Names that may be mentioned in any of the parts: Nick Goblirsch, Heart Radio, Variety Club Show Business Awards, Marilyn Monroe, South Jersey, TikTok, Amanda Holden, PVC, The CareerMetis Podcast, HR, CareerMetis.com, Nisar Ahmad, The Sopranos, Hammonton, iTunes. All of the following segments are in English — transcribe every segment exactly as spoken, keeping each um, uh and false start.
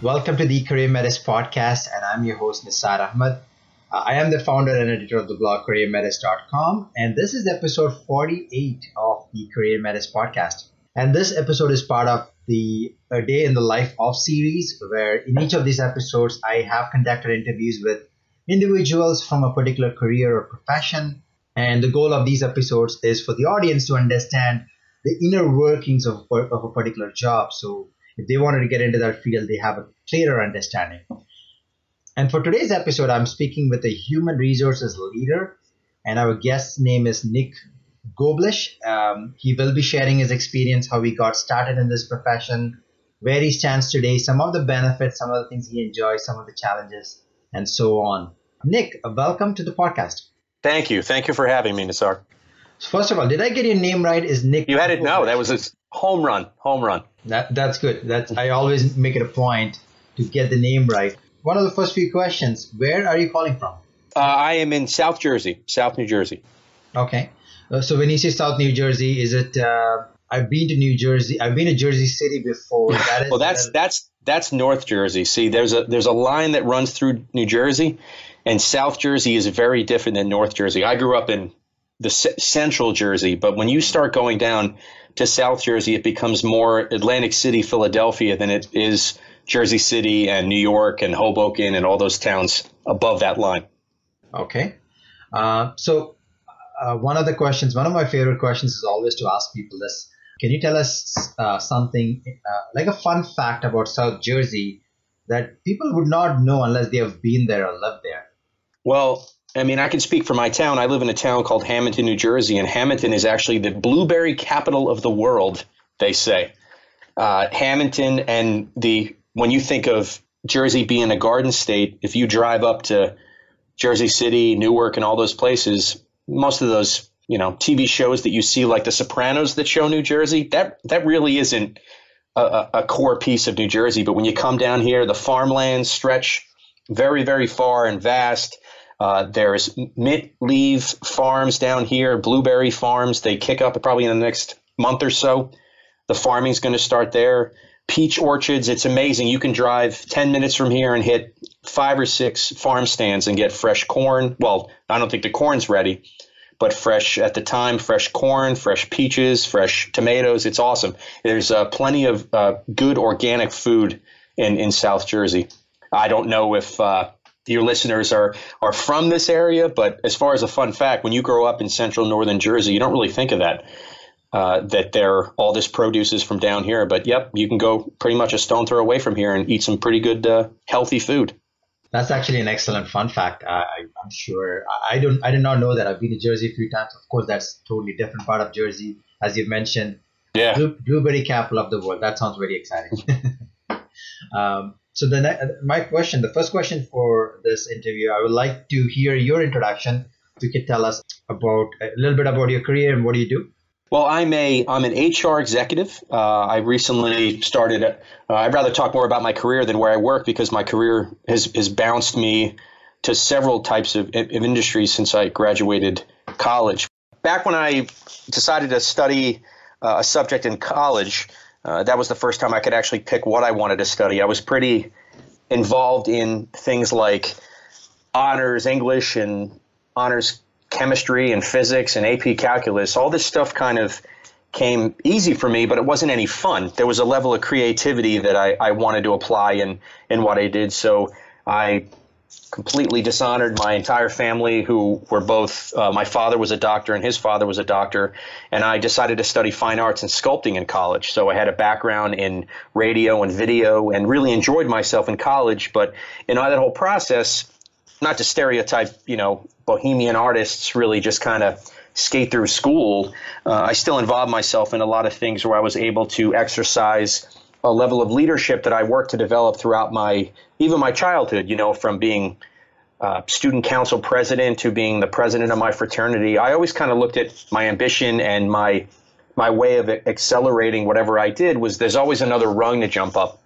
Welcome to the CareerMetis Podcast, and I'm your host, Nisar Ahmad. Uh, I am the founder and editor of the blog Career Metis dot com, and this is episode forty-eight of the CareerMetis Podcast. And this episode is part of the A Day in the Life Of series, where in each of these episodes, I have conducted interviews with individuals from a particular career or profession. And the goal of these episodes is for the audience to understand the inner workings of, of a particular job. So if they wanted to get into that field, they have a clearer understanding. And for today's episode, I'm speaking with a human resources leader, and our guest's name is Nick Goblirsch. Um, he will be sharing his experience, how he got started in this profession, where he stands today, some of the benefits, some of the things he enjoys, some of the challenges, and so on. Nick, welcome to the podcast. Thank you. Thank you for having me, Nisar. First of all, did I get your name right? Is Nick? You had it. No, that was a home run. Home run. That that's good. That's I always make it a point to get the name right. One of the first few questions: where are you calling from? Uh, I am in South Jersey, South New Jersey. Okay. Uh, so when you say South New Jersey, is it? Uh, I've been to New Jersey. I've been to Jersey City before. That is, well, that's uh, that's that's North Jersey. See, there's a there's a line that runs through New Jersey, and South Jersey is very different than North Jersey. I grew up in the c- central Jersey, but when you start going down to South Jersey, it becomes more Atlantic City, Philadelphia than it is Jersey City and New York and Hoboken and all those towns above that line. Okay. Uh, so uh, one of the questions, one of my favorite questions is always to ask people this. Can you tell us uh, something uh, like a fun fact about South Jersey that people would not know unless they have been there or lived there? Well, I mean, I can speak for my town. I live in a town called Hammonton, New Jersey, and Hammonton is actually the blueberry capital of the world, they say. Uh, Hammonton and the when you think of Jersey being a garden state, if you drive up to Jersey City, Newark, and all those places, most of those, you know, T V shows that you see like The Sopranos that show New Jersey, that that really isn't a, a core piece of New Jersey. But when you come down here, the farmlands stretch very, very far and vast. Uh, there's mint leaf farms down here, blueberry farms. They kick up probably in the next month or so. The farming's going to start there. Peach orchards. It's amazing. You can drive ten minutes from here and hit five or six farm stands and get fresh corn. Well, I don't think the corn's ready, but fresh at the time, fresh corn, fresh peaches, fresh tomatoes. It's awesome. There's uh, plenty of uh, good organic food in, in South Jersey. I don't know if uh, – your listeners are are from this area, but as far as a fun fact, when you grow up in central northern Jersey, you don't really think of that, uh, that there all this produce is from down here. But yep, you can go pretty much a stone throw away from here and eat some pretty good uh, healthy food. That's actually an excellent fun fact. I, I'm sure I don't I did not know that. I've been to Jersey a few times. Of course, that's a totally different part of Jersey, as you mentioned. Yeah, Blue, blueberry capital of the world. That sounds very exciting. um, So the next, my question, the first question for this interview, I would like to hear your introduction. If you could tell us about a little bit about your career and what do you do? Well, I'm a I'm an H R executive. Uh, I recently started. Uh, I'd rather talk more about my career than where I work because my career has has bounced me to several types of, of industries since I graduated college. Back when I decided to study uh, a subject in college. Uh, that was the first time I could actually pick what I wanted to study. I was pretty involved in things like honors English and honors chemistry and physics and A P calculus. All this stuff kind of came easy for me, but it wasn't any fun. There was a level of creativity that I, I wanted to apply in, in what I did. So I completely dishonored my entire family who were both uh, – my father was a doctor and his father was a doctor, and I decided to study fine arts and sculpting in college. So I had a background in radio and video and really enjoyed myself in college. But in that whole process, not to stereotype, you know, bohemian artists really just kind of skate through school, uh, I still involved myself in a lot of things where I was able to exercise – a level of leadership that I worked to develop throughout my even my childhood, you know, from being uh, student council president to being the president of my fraternity, I always kind of looked at my ambition and my my way of accelerating whatever I did was there's always another rung to jump up.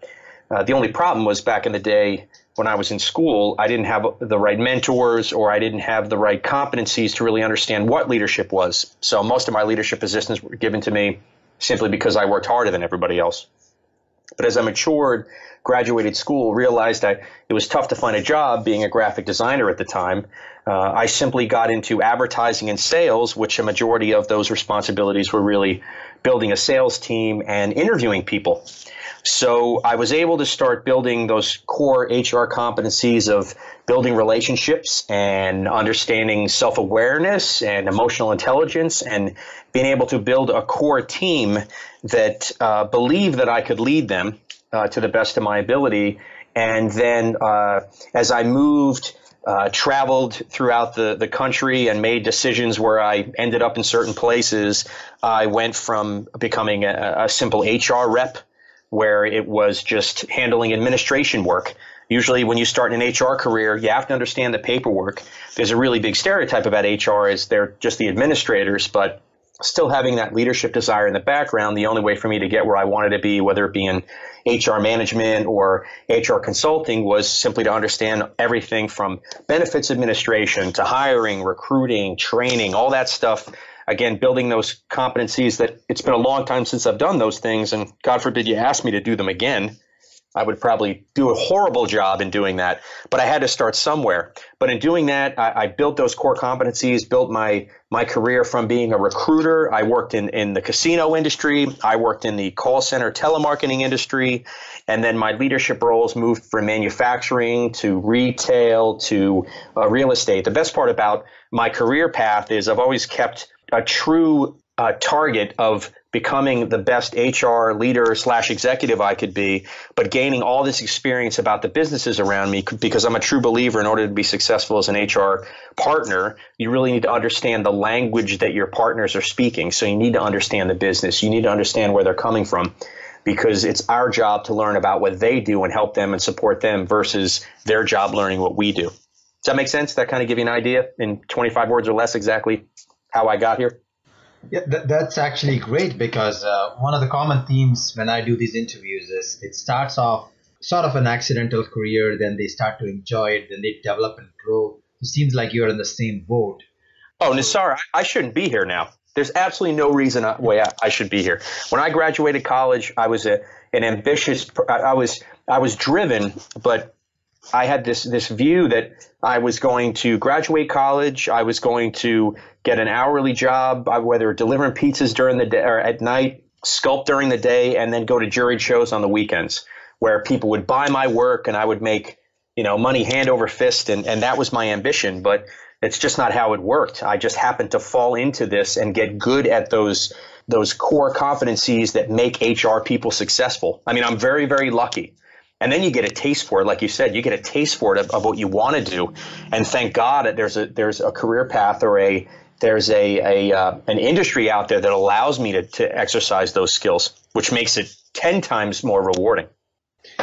Uh, the only problem was back in the day when I was in school, I didn't have the right mentors or I didn't have the right competencies to really understand what leadership was. So most of my leadership positions were given to me simply because I worked harder than everybody else. But as I matured, graduated school, realized that it was tough to find a job being a graphic designer at the time. Uh, I simply got into advertising and sales, which a majority of those responsibilities were really building a sales team and interviewing people. So I was able to start building those core H R competencies of building relationships and understanding self-awareness and emotional intelligence and being able to build a core team that uh, believed that I could lead them uh, to the best of my ability. And then uh, as I moved, uh, traveled throughout the, the country and made decisions where I ended up in certain places, I went from becoming a, a simple H R rep where it was just handling administration work. Usually when you start an H R career, you have to understand the paperwork. There's a really big stereotype about H R is they're just the administrators, but still having that leadership desire in the background, the only way for me to get where I wanted to be, whether it be in H R management or H R consulting, was simply to understand everything from benefits administration to hiring, recruiting, training, all that stuff. Again, building those competencies that it's been a long time since I've done those things. And God forbid you ask me to do them again. I would probably do a horrible job in doing that, but I had to start somewhere. But in doing that, I, I built those core competencies, built my my career from being a recruiter. I worked in, in the casino industry. I worked in the call center telemarketing industry. And then my leadership roles moved from manufacturing to retail to uh, real estate. The best part about my career path is I've always kept a true uh, target of becoming the best H R leader slash executive I could be, but gaining all this experience about the businesses around me, because I'm a true believer in order to be successful as an H R partner, you really need to understand the language that your partners are speaking. So you need to understand the business. You need to understand where they're coming from, because it's our job to learn about what they do and help them and support them versus their job learning what we do. Does that make sense? That kind of give you an idea in twenty-five words or less exactly how I got here? Yeah, th- that's actually great, because uh, one of the common themes when I do these interviews is it starts off sort of an accidental career, then they start to enjoy it, then they develop and grow. It seems like you're in the same boat. Oh, Nisar, I, I shouldn't be here now. There's absolutely no reason I, way I, I should be here. When I graduated college, I was a, an ambitious – I was I was driven, but – I had this this view that I was going to graduate college, I was going to get an hourly job, whether delivering pizzas during the day or at night, sculpt during the day, and then go to juried shows on the weekends where people would buy my work and I would make, you know, money hand over fist, and, and that was my ambition. But it's just not how it worked. I just happened to fall into this and get good at those those core competencies that make H R people successful. I mean, I'm very, very lucky. And then you get a taste for it. Like you said, you get a taste for it of, of what you want to do. And thank God that there's a there's a career path or a there's a, a uh, an industry out there that allows me to, to exercise those skills, which makes it ten times more rewarding.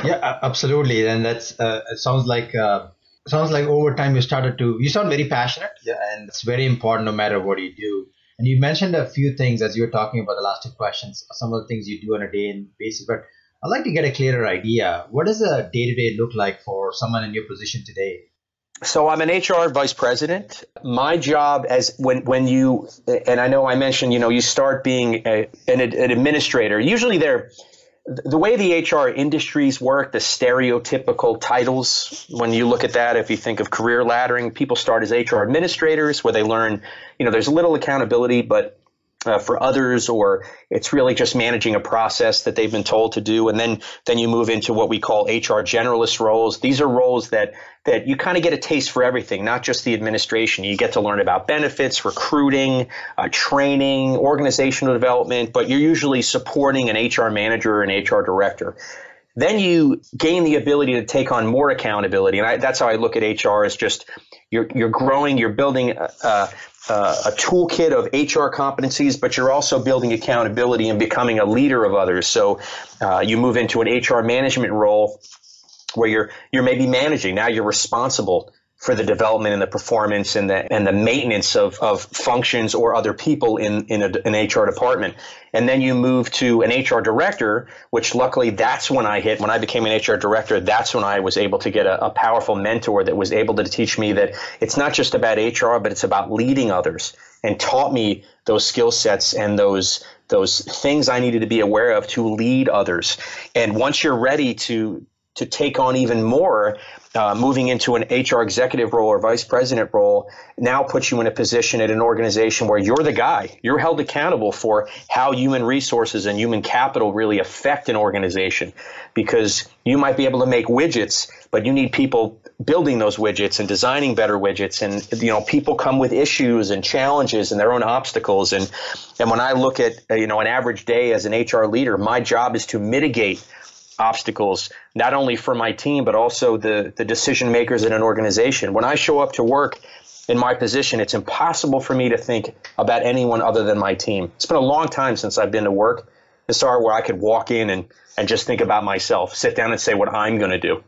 Yeah, absolutely. And that's uh, it sounds like uh, sounds like over time you started to you sound very passionate. Yeah, and it's very important no matter what you do. And you mentioned a few things as you were talking about the last two questions, some of the things you do on a day basis, but I'd like to get a clearer idea. What does a day-to-day look like for someone in your position today? So I'm an H R vice president. My job as when when you – and I know I mentioned, you know, you start being a, an, an administrator. Usually they're – the way the H R industries work, the stereotypical titles, when you look at that, if you think of career laddering, people start as H R administrators where they learn, you know, there's little accountability, but – Uh, for others, or it's really just managing a process that they've been told to do. And then then you move into what we call H R generalist roles. These are roles that that you kind of get a taste for everything, not just the administration. You get to learn about benefits, recruiting, uh, training, organizational development, but you're usually supporting an H R manager or an H R director. Then you gain the ability to take on more accountability. And I, that's how I look at H R is just you're, you're growing, you're building a, a, a toolkit of H R competencies, but you're also building accountability and becoming a leader of others. So uh, you move into an H R management role where you're, you're maybe managing. Now you're responsible for the development and the performance and the and the maintenance of, of functions or other people in, in a, an H R department. And then you move to an H R director, which luckily that's when I hit. When I became an H R director, that's when I was able to get a, a powerful mentor that was able to teach me that it's not just about H R, but it's about leading others, and taught me those skill sets and those those things I needed to be aware of to lead others. And once you're ready to to take on even more, uh, moving into an H R executive role or vice president role now puts you in a position at an organization where you're the guy. You're held accountable for how human resources and human capital really affect an organization, because you might be able to make widgets, but you need people building those widgets and designing better widgets. And, you know, people come with issues and challenges and their own obstacles. And, and when I look at, you know, an average day as an H R leader, my job is to mitigate obstacles, not only for my team, but also the, the decision makers in an organization. When I show up to work in my position, it's impossible for me to think about anyone other than my team. It's been a long time since I've been to work, Nisar, where I could walk in and, and just think about myself, sit down and say what I'm going to do.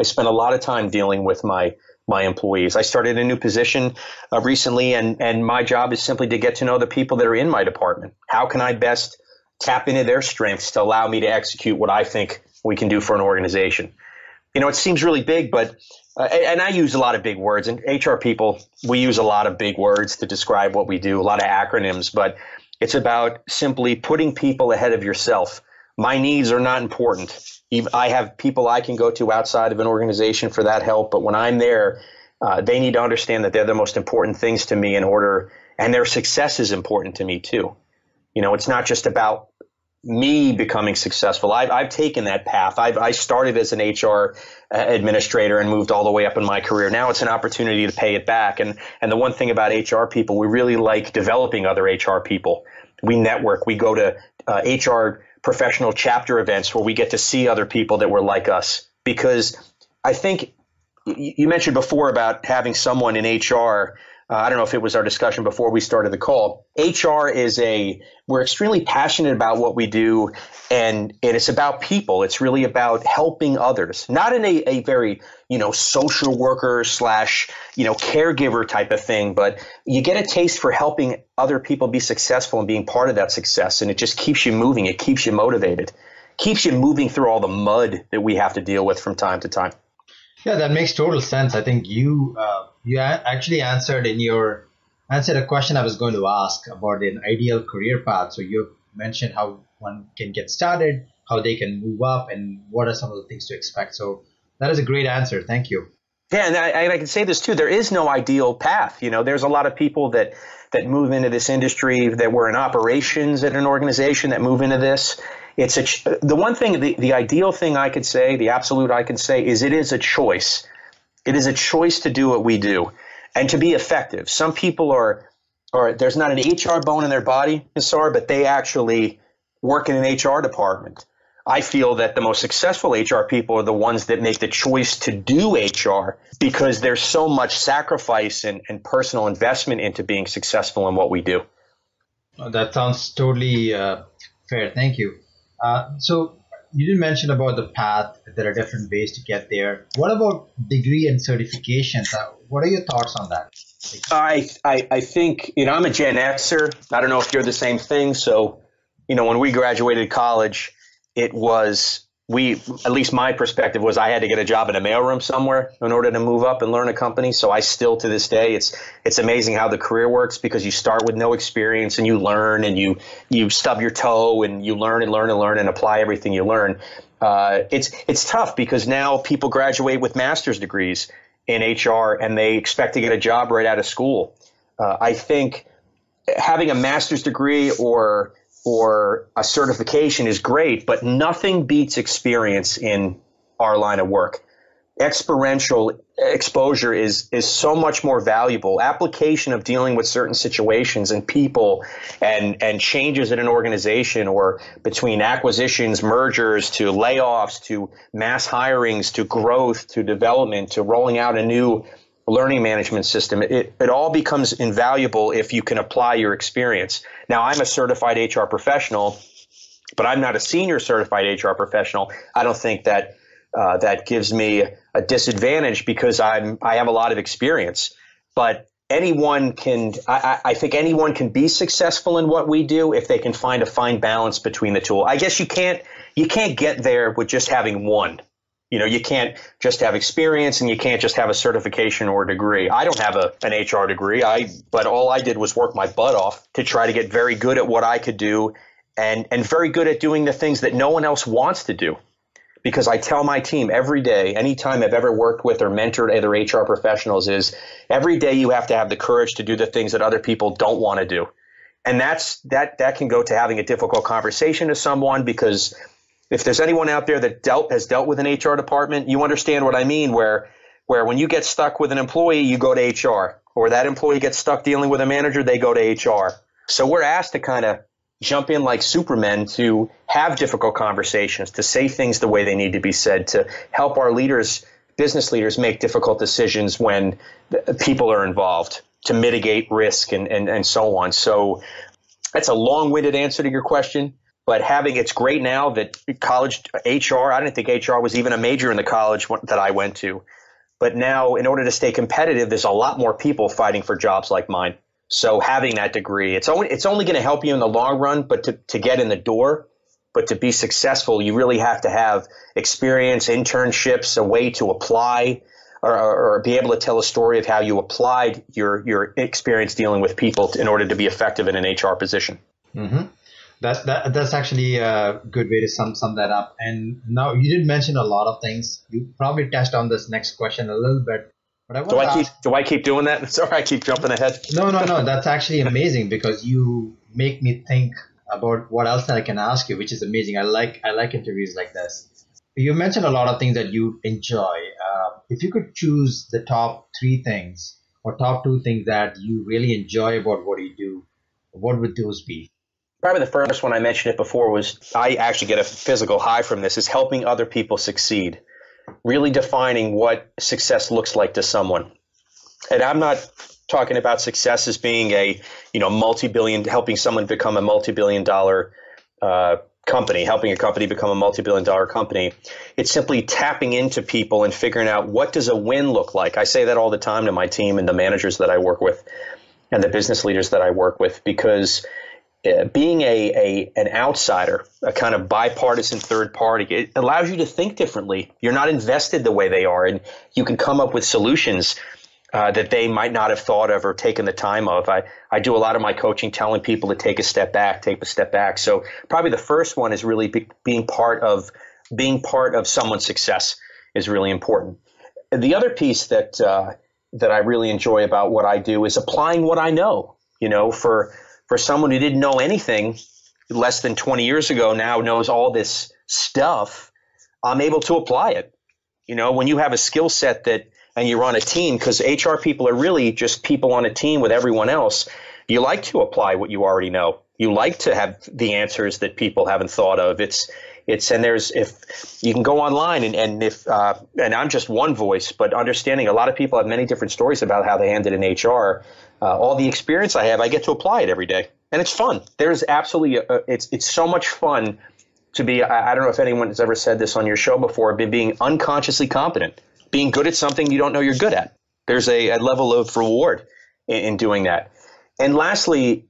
I spent a lot of time dealing with my my employees. I started a new position uh, recently, and, and my job is simply to get to know the people that are in my department. How can I best tap into their strengths to allow me to execute what I think we can do for an organization? You know, it seems really big, but, uh, and I use a lot of big words, and H R people, we use a lot of big words to describe what we do, a lot of acronyms, but it's about simply putting people ahead of yourself. My needs are not important. I have people I can go to outside of an organization for that help, but when I'm there, uh, they need to understand that they're the most important things to me in order, and their success is important to me too. You know, it's not just about me becoming successful. I've, I've taken that path. I've, I started as an H R administrator and moved all the way up in my career. Now it's an opportunity to pay it back. And, and the one thing about H R people, we really like developing other H R people. We network. We go to uh, H R professional chapter events where we get to see other people that were like us. Because I think you mentioned before about having someone in H R. Uh, I don't know if it was our discussion before we started the call. H R is a – we're extremely passionate about what we do, and, and it's about people. It's really about helping others, not in a, a very, you know, social worker slash, you know, caregiver type of thing, but you get a taste for helping other people be successful and being part of that success, and it just keeps you moving. It keeps you motivated, keeps you moving through all the mud that we have to deal with from time to time. Yeah, that makes total sense. I think you uh, you actually answered in your answered a question I was going to ask about an ideal career path. So you mentioned how one can get started, how they can move up, and what are some of the things to expect. So that is a great answer. Thank you. Yeah, and I, and I can say this too. There is no ideal path. You know, there's a lot of people that that move into this industry that were in operations at an organization that move into this. It's a, the one thing, the, the ideal thing I could say, the absolute I can say, is it is a choice. It is a choice to do what we do and to be effective. Some people are, are there's not an H R bone in their body, Nisar, but they actually work in an H R department. I feel that the most successful H R people are the ones that make the choice to do H R, because there's so much sacrifice and, and personal investment into being successful in what we do. That sounds totally uh, fair. Thank you. Uh, so you did mention about the path. There are different ways to get there. What about degree and certifications? Uh, what are your thoughts on that? I, I I think, you know, I'm a Gen Xer. I don't know if you're the same thing. So, you know, when we graduated college, it was we at least my perspective was I had to get a job in a mailroom somewhere in order to move up and learn a company. So I still to this day, it's it's amazing how the career works, because you start with no experience and you learn and you you stub your toe and you learn and learn and learn and apply everything you learn. Uh, it's it's tough because now people graduate with master's degrees in H R and they expect to get a job right out of school. Uh, I think having a master's degree or or a certification is great, but nothing beats experience in our line of work. Experiential exposure is is so much more valuable. Application of dealing with certain situations and people and, and changes in an organization, or between acquisitions, mergers, to layoffs, to mass hirings, to growth, to development, to rolling out a new learning management system, it, it all becomes invaluable if you can apply your experience. Now, I'm a certified H R professional, but I'm not a senior certified H R professional. I don't think that Uh, that gives me a disadvantage because I'm I have a lot of experience. But anyone can I, I think anyone can be successful in what we do if they can find a fine balance between the two. I guess you can't you can't get there with just having one. You know, you can't just have experience and you can't just have a certification or a degree. I don't have a, an H R degree, I but all I did was work my butt off to try to get very good at what I could do and and very good at doing the things that no one else wants to do. Because I tell my team every day, anytime I've ever worked with or mentored other H R professionals, is every day you have to have the courage to do the things that other people don't want to do. And that's that that can go to having a difficult conversation to someone, because if there's anyone out there that dealt has dealt with an H R department, you understand what I mean, where where when you get stuck with an employee, you go to H R, or that employee gets stuck dealing with a manager, they go to H R. So we're asked to kind of jump in like supermen to have difficult conversations, to say things the way they need to be said, to help our leaders, business leaders, make difficult decisions when people are involved, to mitigate risk and, and, and so on. So that's a long-winded answer to your question. But having it's great now that college H R, I didn't think H R was even a major in the college that I went to. But now, in order to stay competitive, there's a lot more people fighting for jobs like mine. So having that degree, it's only it's only going to help you in the long run, but to, to get in the door, but to be successful, you really have to have experience, internships, a way to apply or, or be able to tell a story of how you applied your, your experience dealing with people in order to be effective in an H R position. Mm-hmm. That, that, that's actually a good way to sum, sum that up. And now you did mention a lot of things. You probably touched on this next question a little bit. But I do, I keep, ask, do I keep doing that? Sorry, I keep jumping ahead. No, no, no. That's actually amazing because you make me think about what else that I can ask you, which is amazing. I like I like interviews like this. You mentioned a lot of things that you enjoy. Uh, if you could choose the top three things or top two things that you really enjoy about what you do, what would those be? Probably the first one, I mentioned it before, was I actually get a physical high from this, is helping other people succeed. Really defining what success looks like to someone. And I'm not talking about success as being a, you know, multi-billion, helping someone become a multi-billion dollar uh, company, helping a company become a multi-billion dollar company. It's simply tapping into people and figuring out what does a win look like. I say that all the time to my team and the managers that I work with and the business leaders that I work with, because being a, a an outsider, a kind of bipartisan third party, it allows you to think differently. You're not invested the way they are, and you can come up with solutions uh, that they might not have thought of or taken the time of. I, I do a lot of my coaching telling people to take a step back, take a step back. So probably the first one is really be, being part of being part of someone's success is really important. The other piece that uh, that I really enjoy about what I do is applying what I know. You know, for For someone who didn't know anything less than twenty years ago now knows all this stuff, I'm able to apply it. You know, when you have a skill set that and you're on a team, because H R people are really just people on a team with everyone else, you like to apply what you already know. You like to have the answers that people haven't thought of. It's it's and there's if you can go online and, and if uh, and I'm just one voice, but understanding a lot of people have many different stories about how they handled in H R. Uh, all the experience I have, I get to apply it every day. And it's fun. There's absolutely a, it's it's so much fun to be, I, I don't know if anyone has ever said this on your show before, but being unconsciously competent, being good at something you don't know you're good at. There's a, a level of reward in, in doing that. And lastly,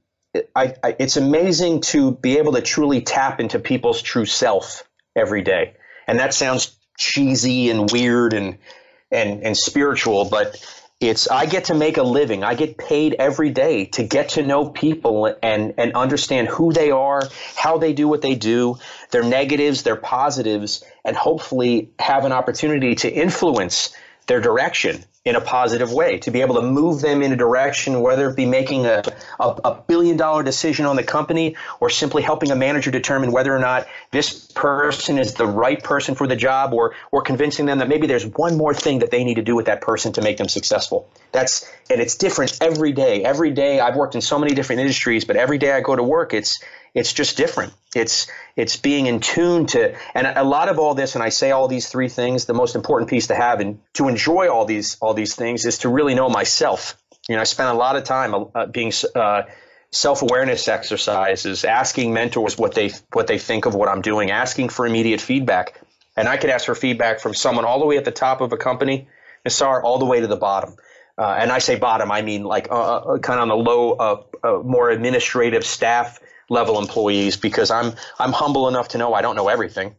I, I, it's amazing to be able to truly tap into people's true self every day. And that sounds cheesy and weird and and and spiritual, but It's I get to make a living. I get paid every day to get to know people and, and understand who they are, how they do what they do, their negatives, their positives, and hopefully have an opportunity to influence their direction in a positive way, to be able to move them in a direction, whether it be making a, a, a billion dollar decision on the company or simply helping a manager determine whether or not this person is the right person for the job, or or convincing them that maybe there's one more thing that they need to do with that person to make them successful. That's and it's different every day. Every day I've worked in so many different industries, but every day I go to work, it's it's just different. It's it's being in tune to, and a lot of all this, and I say all these three things, the most important piece to have and to enjoy all these all these things is to really know myself. You know, I spent a lot of time uh, being uh, self-awareness exercises, asking mentors what they what they think of what I'm doing, asking for immediate feedback. And I could ask for feedback from someone all the way at the top of a company, Nisar, all the way to the bottom. Uh, and I say bottom, I mean like uh, kind of on the low, uh, uh, more administrative staff level employees, because I'm I'm humble enough to know I don't know everything.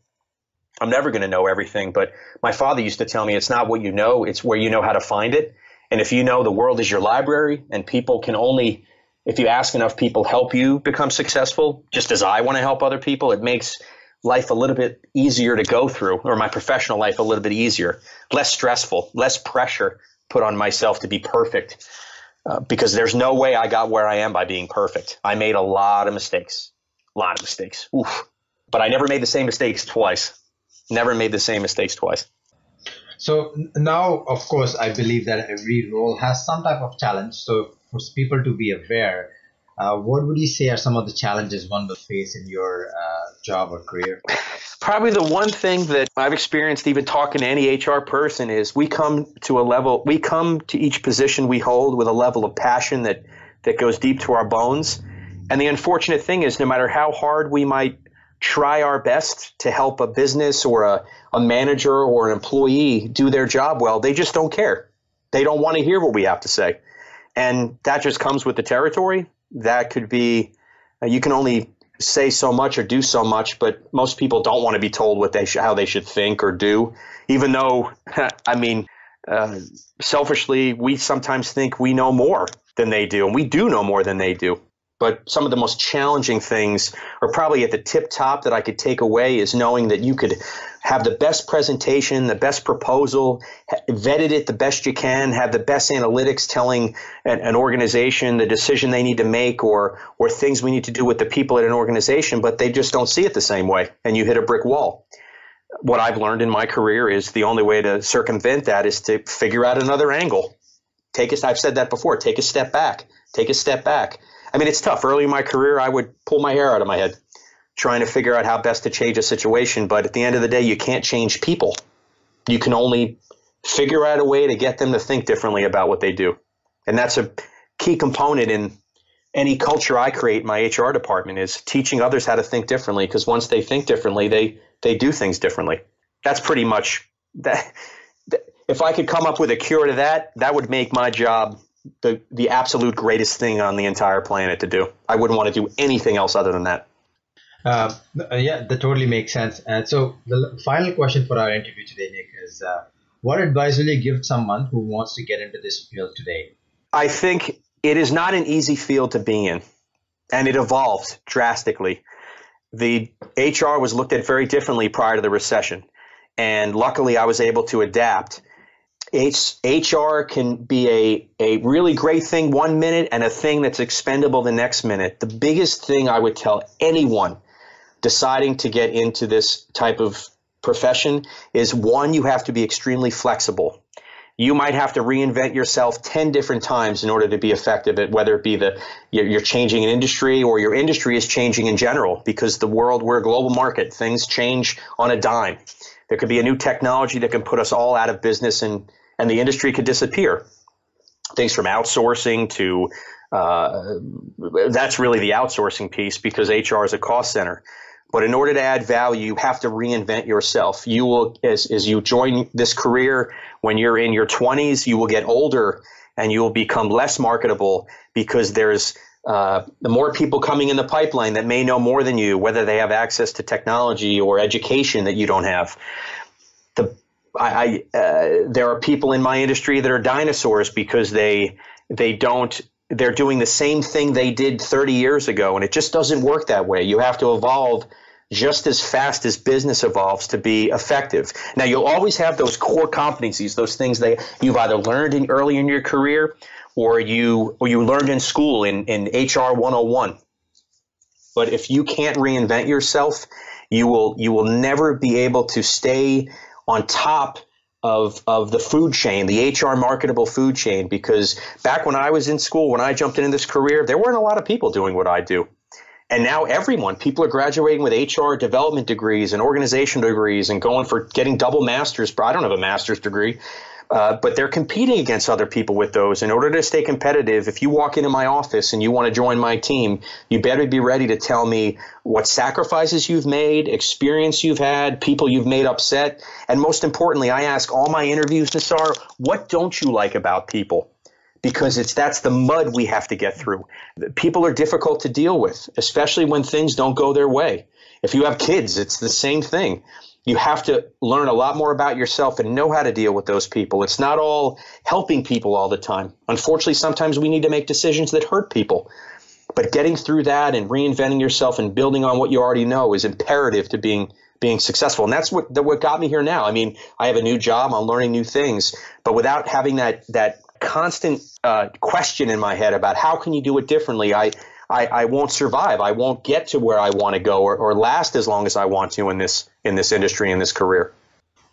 I'm never going to know everything. But my father used to tell me it's not what you know, it's where you know how to find it. And if you know the world is your library, and people can only, if you ask enough people, help you become successful, just as I want to help other people, it makes life a little bit easier to go through, or my professional life a little bit easier, less stressful, less pressure put on myself to be perfect, uh, because there's no way I got where I am by being perfect. I made a lot of mistakes, a lot of mistakes. Oof. But I never made the same mistakes twice. Never made the same mistakes twice. So now, of course, I believe that every role has some type of challenge. So for people to be aware, uh, what would you say are some of the challenges one will face in your uh, job or career? Probably the one thing that I've experienced even talking to any H R person is we come to a level, we come to each position we hold with a level of passion that, that goes deep to our bones. And the unfortunate thing is no matter how hard we might try our best to help a business or a, a manager or an employee do their job well, they just don't care. They don't want to hear what we have to say. And that just comes with the territory. That could be, uh, you can only say so much or do so much, but most people don't want to be told what they sh- how they should think or do, even though, I mean, uh, selfishly, we sometimes think we know more than they do, and we do know more than they do. But some of the most challenging things are probably at the tip top that I could take away is knowing that you could have the best presentation, the best proposal, vetted it the best you can, have the best analytics telling an, an organization the decision they need to make or or things we need to do with the people at an organization, but they just don't see it the same way, and you hit a brick wall. What I've learned in my career is the only way to circumvent that is to figure out another angle. Take a, I've said that before. Take a step back. Take a step back. I mean, it's tough. Early in my career, I would pull my hair out of my head trying to figure out how best to change a situation. But at the end of the day, you can't change people. You can only figure out a way to get them to think differently about what they do. And that's a key component in any culture I create in my H R department is teaching others how to think differently, because once they think differently, they they do things differently. That's pretty much that. If I could come up with a cure to that, that would make my job the the absolute greatest thing on the entire planet to do. I wouldn't want to do anything else other than that. Uh, yeah, that totally makes sense. And so the final question for our interview today, Nick, is uh, what advice will you give someone who wants to get into this field today? I think it is not an easy field to be in, and it evolved drastically. The H R was looked at very differently prior to the recession, and luckily I was able to adapt. H R can be a, a really great thing one minute and a thing that's expendable the next minute. The biggest thing I would tell anyone deciding to get into this type of profession is, one, you have to be extremely flexible. You might have to reinvent yourself ten different times in order to be effective at whether it be the you're changing an industry or your industry is changing in general, because the world, we're a global market. Things change on a dime. There could be a new technology that can put us all out of business, and, and the industry could disappear. Things from outsourcing to uh, – that's really the outsourcing piece, because H R is a cost center. But in order to add value, you have to reinvent yourself. You will, as, as you join this career, when you're in your twenties, you will get older and you will become less marketable, because there's uh, the more people coming in the pipeline that may know more than you, whether they have access to technology or education that you don't have. The I, I uh, there are people in my industry that are dinosaurs, because they they don't. They're doing the same thing they did thirty years ago, and it just doesn't work that way. You have to evolve just as fast as business evolves to be effective. Now, you'll always have those core competencies, those things that you've either learned in early in your career or you or you learned in school in, in H R one oh one. But if you can't reinvent yourself, you will you will never be able to stay on top of of the food chain, the H R marketable food chain, because back when I was in school, when I jumped into this career, there weren't a lot of people doing what I do. And now everyone, people are graduating with H R development degrees and organization degrees and going for getting double masters. I don't have a master's degree, Uh, but they're competing against other people with those. In order to stay competitive, if you walk into my office and you want to join my team, you better be ready to tell me what sacrifices you've made, experience you've had, people you've made upset. And most importantly, I ask all my interviews, Nisar, what don't you like about people? Because it's that's the mud we have to get through. People are difficult to deal with, especially when things don't go their way. If you have kids, it's the same thing. You have to learn a lot more about yourself and know how to deal with those people. It's not all helping people all the time. Unfortunately, sometimes we need to make decisions that hurt people. But getting through that and reinventing yourself and building on what you already know is imperative to being being successful. And that's what, that what got me here now. I mean, I have a new job. I'm learning new things. But without having that that constant uh, question in my head about how can you do it differently, I I, I won't survive. I won't get to where I want to go or, or last as long as I want to in this in this industry, in this career.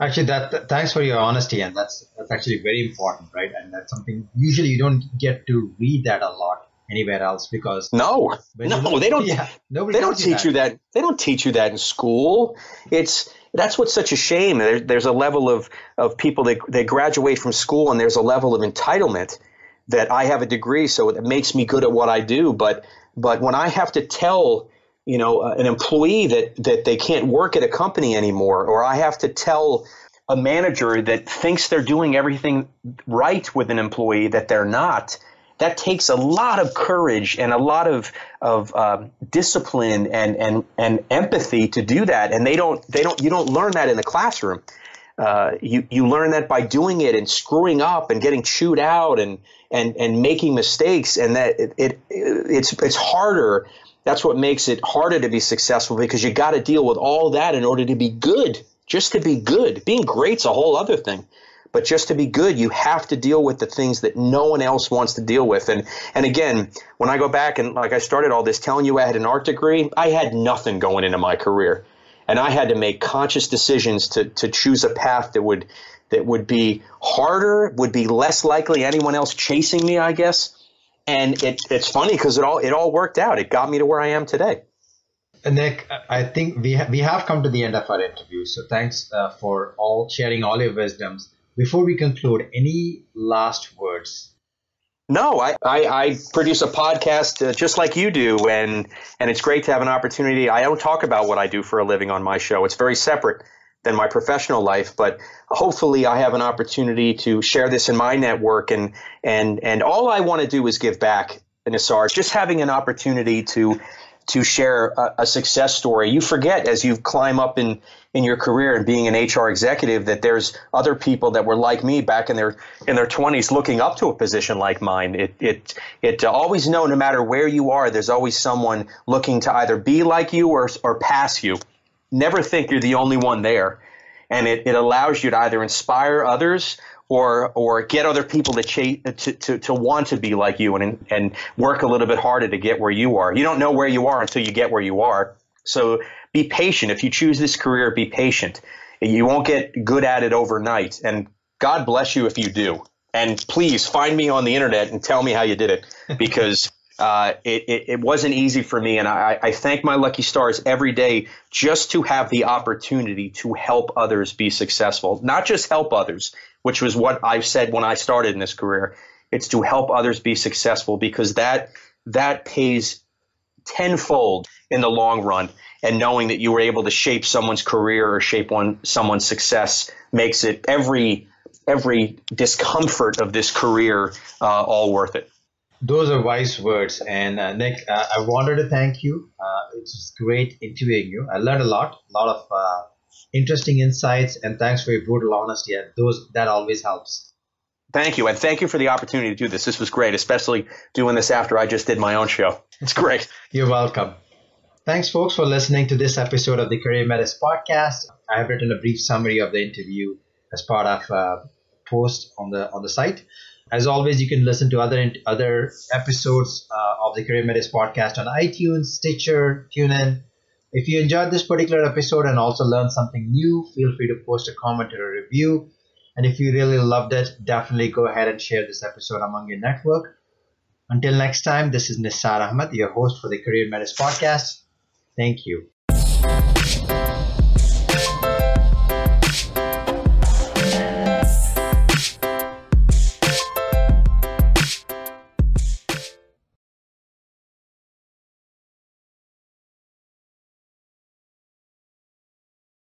Actually, that, that thanks for your honesty. And that's that's actually very important, right? And that's something usually you don't get to read that a lot anywhere else because no, no, they don't. Yeah, they don't teach you that. They don't teach you that in school. It's that's what's such a shame. There, there's a level of of people that they graduate from school and there's a level of entitlement that I have a degree, so it makes me good at what I do, but But when I have to tell, you know, uh, an employee that, that they can't work at a company anymore, or I have to tell a manager that thinks they're doing everything right with an employee that they're not, that takes a lot of courage and a lot of of um, discipline and and and empathy to do that. And they don't they don't you don't learn that in the classroom. Uh, you you learn that by doing it and screwing up and getting chewed out and and and making mistakes, and that it, it it's it's harder. That's what makes it harder to be successful, because you got to deal with all that in order to be good. Just to be good, being great's a whole other thing, but just to be good, you have to deal with the things that no one else wants to deal with. And and again, when I go back and like I started all this telling you I had an art degree, I had nothing going into my career. And I had to make conscious decisions to to choose a path that would that would be harder, would be less likely anyone else chasing me, I guess. And it, it's funny because it all it all worked out. It got me to where I am today. Nick, I think we ha- we have come to the end of our interview. So thanks uh, for all sharing all your wisdoms. Before we conclude, any last words? No, I, I, I produce a podcast uh, just like you do, and and it's great to have an opportunity. I don't talk about what I do for a living on my show. It's very separate than my professional life, but hopefully I have an opportunity to share this in my network, and and and all I want to do is give back, Nisar. Just having an opportunity to to share a, a success story. You forget as you climb up in, in your career and being an H R executive that there's other people that were like me back in their in their twenties looking up to a position like mine. It it it uh, always know no matter where you are, there's always someone looking to either be like you or or pass you. Never think you're the only one there. And it, it allows you to either inspire others or or get other people to, ch- to to to want to be like you and and work a little bit harder to get where you are. You don't know where you are until you get where you are. So be patient. If you choose this career, be patient. You won't get good at it overnight. And God bless you if you do. And please find me on the internet and tell me how you did it, because uh, it, it, it wasn't easy for me. And I, I thank my lucky stars every day just to have the opportunity to help others be successful, not just help others, which was what I said when I started in this career. It's to help others be successful, because that that pays tenfold in the long run. And knowing that you were able to shape someone's career or shape one someone's success makes it every every discomfort of this career uh, all worth it. Those are wise words. And uh, Nick, uh, I wanted to thank you. Uh, it was great interviewing you. I learned a lot, a lot of uh, interesting insights, and thanks for your brutal honesty. And those that always helps. Thank you, and thank you for the opportunity to do this. This was great, especially doing this after I just did my own show. It's great. You're welcome. Thanks, folks, for listening to this episode of the Career Metis Podcast. I have written a brief summary of the interview as part of a post on the on the site. As always, you can listen to other other episodes uh, of the Career Metis Podcast on iTunes, Stitcher, TuneIn. If you enjoyed this particular episode and also learned something new, feel free to post a comment or a review. And if you really loved it, definitely go ahead and share this episode among your network. Until next time, this is Nisar Ahmad, your host for the Career Metis Podcast. Thank you.